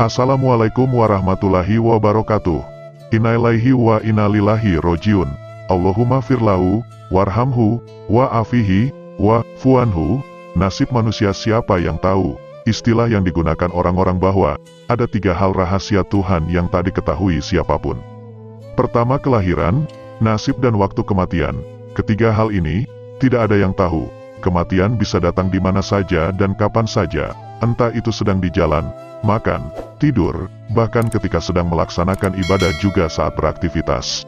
Assalamualaikum warahmatullahi wabarakatuh. Innalillahi wa innalillahi rojiun. Allahumma firlahu, warhamhu, wa afihi, wa fuanhu. Nasib manusia siapa yang tahu? Istilah yang digunakan orang-orang bahwa ada tiga hal rahasia Tuhan yang tak diketahui siapapun. Pertama, kelahiran, nasib dan waktu kematian. Ketiga hal ini tidak ada yang tahu. Kematian bisa datang di mana saja dan kapan saja, entah itu sedang di jalan, makan, tidur, bahkan ketika sedang melaksanakan ibadah juga saat beraktivitas.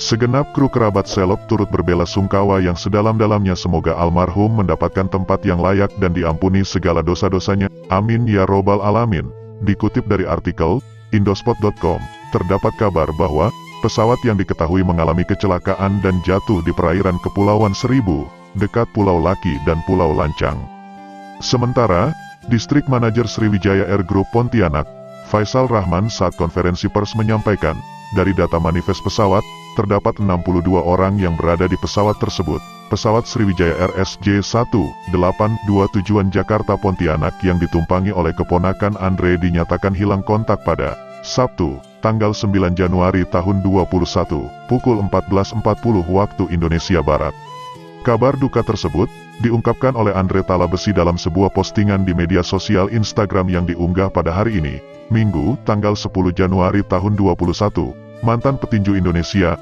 Segenap kru Kerabat Seleb turut berbela sungkawa yang sedalam-dalamnya, semoga almarhum mendapatkan tempat yang layak dan diampuni segala dosa-dosanya. Amin ya robbal alamin. Dikutip dari artikel Indosport.com, terdapat kabar bahwa pesawat yang diketahui mengalami kecelakaan dan jatuh di perairan Kepulauan Seribu, dekat Pulau Laki dan Pulau Lancang. Sementara, Distrik Manajer Sriwijaya Air Group Pontianak, Faisal Rahman, saat konferensi pers menyampaikan, dari data manifest pesawat, terdapat 62 orang yang berada di pesawat tersebut. Pesawat Sriwijaya RSJ-182 tujuan Jakarta Pontianak yang ditumpangi oleh keponakan Andre dinyatakan hilang kontak pada Sabtu, tanggal 9 Januari tahun 2021, pukul 14.40 waktu Indonesia Barat. Kabar duka tersebut diungkapkan oleh Andre Taulany dalam sebuah postingan di media sosial Instagram yang diunggah pada hari ini, Minggu, tanggal 10 Januari tahun 2021. Mantan petinju Indonesia,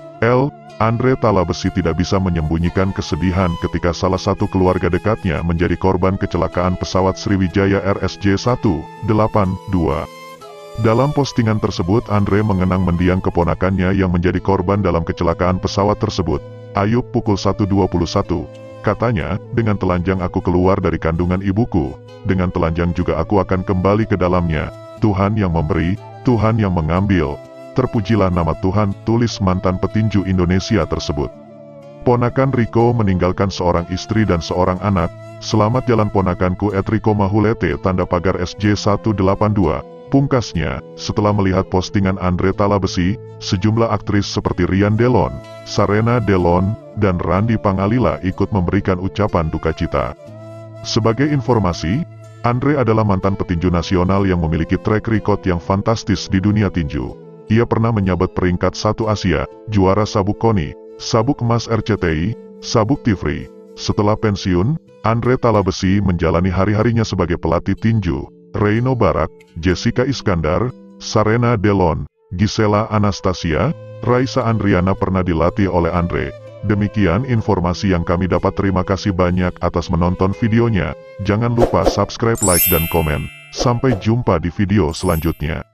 Andre Taulany tidak bisa menyembunyikan kesedihan ketika salah satu keluarga dekatnya menjadi korban kecelakaan pesawat Sriwijaya RSJ-182. Dalam postingan tersebut, Andre mengenang mendiang keponakannya yang menjadi korban dalam kecelakaan pesawat tersebut. Ayub, pukul 1.21, katanya, dengan telanjang aku keluar dari kandungan ibuku, dengan telanjang juga aku akan kembali ke dalamnya. Tuhan yang memberi, Tuhan yang mengambil, terpujilah nama Tuhan, tulis mantan petinju Indonesia tersebut. Ponakan Riko meninggalkan seorang istri dan seorang anak. Selamat jalan ponakanku Etriko Mahulete, tanda pagar SJ-182. Pungkasnya, setelah melihat postingan Andre Taulany, sejumlah aktris seperti Rian Delon, Shareena Delon, dan Randy Pangalila ikut memberikan ucapan duka cita. Sebagai informasi, Andre adalah mantan petinju nasional yang memiliki track record yang fantastis di dunia tinju. Ia pernah menyabat peringkat 1 Asia, juara sabuk koni, sabuk emas RCTI, sabuk Tifri. Setelah pensiun, Andre Taulany menjalani hari-harinya sebagai pelatih tinju. Reino Barak, Jessica Iskandar, Shareena Delon, Gisela Anastasia, Raisa Andriana pernah dilatih oleh Andre. Demikian informasi yang kami dapat. Terima kasih banyak atas menonton videonya. Jangan lupa subscribe, like, dan komen. Sampai jumpa di video selanjutnya.